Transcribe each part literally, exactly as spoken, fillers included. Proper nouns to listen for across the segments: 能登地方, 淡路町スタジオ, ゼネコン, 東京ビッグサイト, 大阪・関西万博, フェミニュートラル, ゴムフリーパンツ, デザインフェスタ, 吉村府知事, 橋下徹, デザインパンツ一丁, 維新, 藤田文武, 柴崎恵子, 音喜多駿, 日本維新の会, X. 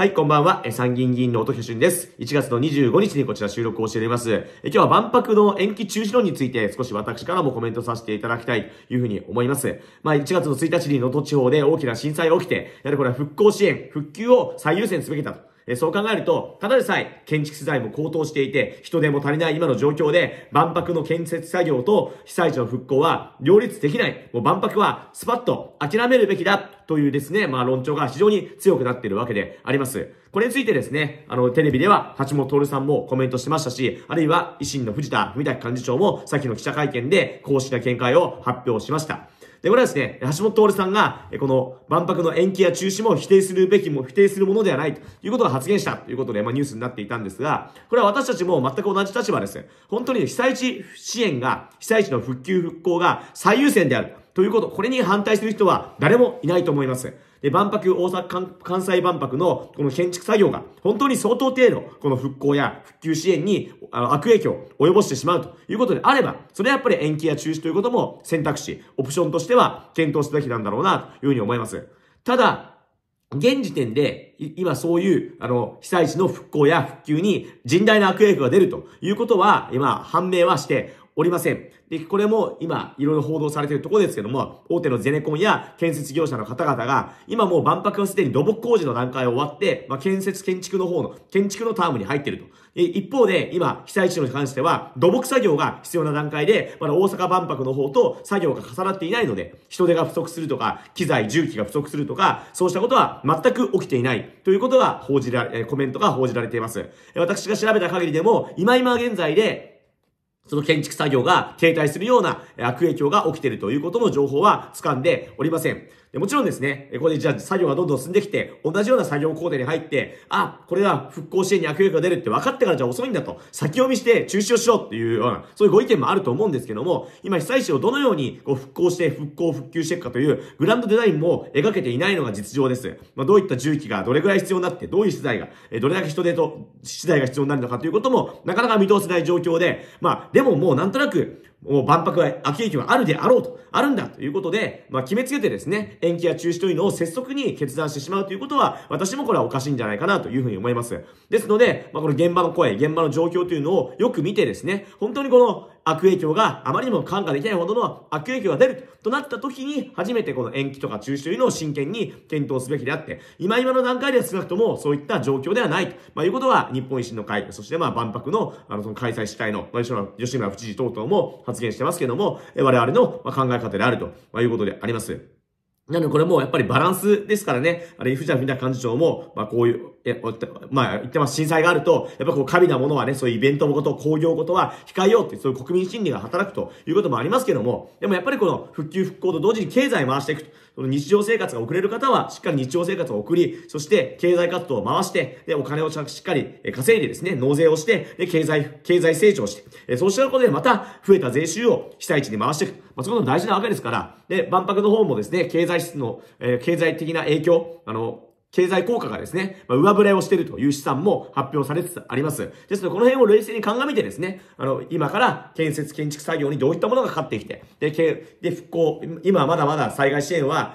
はい、こんばんは。参議院議員の音喜多駿です。いちがつのにじゅうごにちにこちら収録をしております。え今日は万博の延期中止論について少し私からもコメントさせていただきたいというふうに思います。まあいちがつのついたちに能登地方で大きな震災が起きて、やはりこれは復興支援、復旧を最優先すべきだと。そう考えると、ただでさえ建築資材も高騰していて、人手も足りない今の状況で、万博の建設作業と被災地の復興は両立できない。もう万博はスパッと諦めるべきだというですね、まあ論調が非常に強くなっているわけであります。これについてですね、あの、テレビでは橋下徹さんもコメントしてましたし、あるいは維新の藤田文武幹事長も先の記者会見で公式な見解を発表しました。で、これはですね、橋下徹さんが、この万博の延期や中止も否定するべきも、否定するものではないということが発言したということで、まあニュースになっていたんですが、これは私たちも全く同じ立場です。本当に被災地支援が、被災地の復旧復興が最優先であるということ、これに反対する人は誰もいないと思います。で、万博、大阪、関西万博のこの建築作業が本当に相当程度、この復興や復旧支援に悪影響を及ぼしてしまうということであれば、それはやっぱり延期や中止ということも選択肢、オプションとしては検討すべきなんだろうなというふうに思います。ただ、現時点で、今そういう、あの、被災地の復興や復旧に甚大な悪影響が出るということは、今、判明はしておりません。で、これも今、いろいろ報道されているところですけども、大手のゼネコンや建設業者の方々が、今もう万博はすでに土木工事の段階を終わって、まあ、建設建築の方の、建築のタームに入っていると。一方で、今、被災地に関しては、土木作業が必要な段階で、まだ大阪万博の方と作業が重なっていないので、人手が不足するとか、機材、重機が不足するとか、そうしたことは全く起きていないということが報じられ、コメントが報じられています。私が調べた限りでも、今今現在で、その建築作業が停滞するような悪影響が起きているということの情報は掴んでおりません。もちろんですね、これでじゃあ作業がどんどん進んできて、同じような作業工程に入って、あ、これは復興支援に悪影響が出るって分かってからじゃ遅いんだと、先読みして中止をしろっていうような、そういうご意見もあると思うんですけども、今被災地をどのようにこう復興して復興復旧していくかというグランドデザインも描けていないのが実情です。まあ、どういった重機がどれぐらい必要になって、どういう資材が、どれだけ人手と資材が必要になるのかということも、なかなか見通せない状況で、まあ、でももうなんとなく、もう万博は悪影響があるであろうと、あるんだということで、まあ決めつけてですね、延期や中止というのを拙速に決断してしまうということは、私もこれはおかしいんじゃないかなというふうに思います。ですので、まあこの現場の声、現場の状況というのをよく見てですね、本当にこの悪影響があまりにも看過できないほどの悪影響が出るとなった時に、初めてこの延期とか中止というのを真剣に検討すべきであって、今今の段階では少なくともそういった状況ではないと、まあ、いうことは日本維新の会、そしてまあ万博の、あのその開催主体の、まあ、吉村府知事等々も、発言してますけども、我々の考え方であるということであります。なのでこれもやっぱりバランスですからね、あれ、藤田文武幹事長も、まあこういう、え、まあ言ってます、震災があると、やっぱこう、過敏なものはね、そういうイベントごと、工業ごとは控えようって、そういう国民心理が働くということもありますけども、でもやっぱりこの復旧復興と同時に経済回していくと、その日常生活が遅れる方は、しっかり日常生活を送り、そして経済活動を回して、で、お金をしっかり稼いでですね、納税をして、で、経済、経済成長して、そうしたことでまた増えた税収を被災地に回していく。まあそういうことも大事なわけですから、で、万博の方もですね、経済質の、えー、経済的な影響、あの、経済効果がですね、まあ、上振れをしているという試算も発表されつつあります。ですので、この辺を冷静に鑑みてですね、あの、今から建設建築作業にどういったものがかかってきて、で、で復興、今まだまだ災害支援は、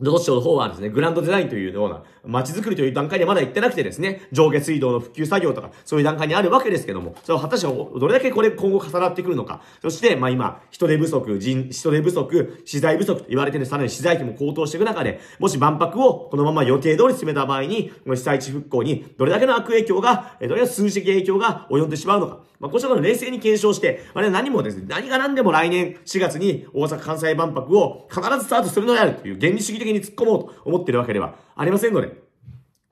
能登地方の方はですね、グランドデザインというような、街づくりという段階でまだ行ってなくてですね、上下水道の復旧作業とか、そういう段階にあるわけですけども、それを果たしてどれだけこれ今後重なってくるのか、そして、まあ今、人手不足、人、人手不足、資材不足と言われてる、さらに資材費も高騰していく中で、もし万博をこのまま予定通り進めた場合に、被災地復興にどれだけの悪影響が、どれだけの数字的影響が及んでしまうのか、まあこうしたことを冷静に検証して、あれは何もですね、何が何でも来年しがつに大阪・関西万博を必ずスタートするのであるという原理主義的に突っ込もうと思ってるわけではありませんので、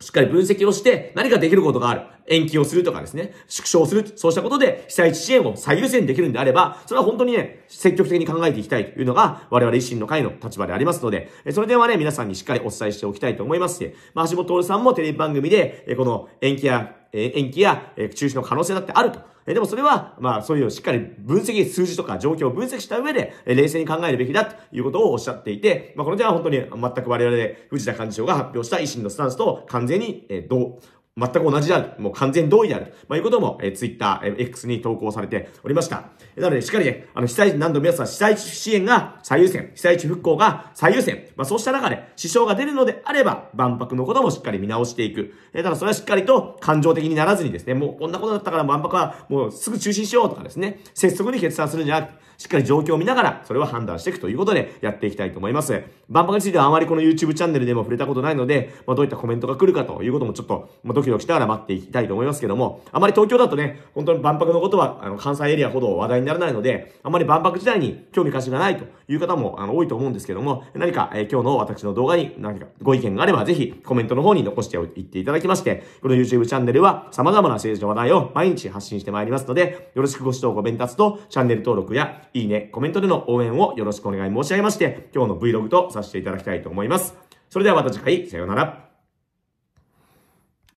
しっかり分析をして何かできることがある。延期をするとかですね、縮小する。そうしたことで被災地支援を最優先できるんであれば、それは本当にね、積極的に考えていきたいというのが我々維新の会の立場でありますので、それではね、皆さんにしっかりお伝えしておきたいと思いますし、まあ、橋下徹さんもテレビ番組で、この延期や、延期や中止の可能性だってあると。でもそれは、まあそういうしっかり分析、数字とか状況を分析した上で、冷静に考えるべきだということをおっしゃっていて、まあこの点は本当に全く我々で藤田幹事長が発表した維新のスタンスと完全に、え、どう、全く同じである。もう完全同意である。まあ、いうことも、えー、Twitter、えー、X に投稿されておりました。なので、しっかりね、あの、被災地、何度も皆さん、被災地支援が最優先、被災地復興が最優先。まあ、そうした中で、支障が出るのであれば、万博のこともしっかり見直していく。えー、ただ、それはしっかりと感情的にならずにですね、もうこんなことだったから万博はもうすぐ中止しようとかですね、拙速に決断するんじゃなくて、しっかり状況を見ながら、それは判断していくということで、やっていきたいと思います。万博についてはあまりこの YouTube チャンネルでも触れたことないので、まあ、どういったコメントが来るかということもちょっと、まあ、ドキドキしながら待っていきたいと思いますけども、あまり東京だとね、本当に万博のことは、あの、関西エリアほど話題にならないので、あまり万博自体に興味関心がないという方も、あの、多いと思うんですけども、何か、えー、今日の私の動画に何かご意見があれば、ぜひコメントの方に残しておいていただきまして、この YouTube チャンネルは様々な政治の話題を毎日発信してまいりますので、よろしくご視聴、ご鞭撻とチャンネル登録や、いいね、コメントでの応援をよろしくお願い申し上げまして、今日の Vlog とさせていただきたいと思います。それではまた次回、さようなら。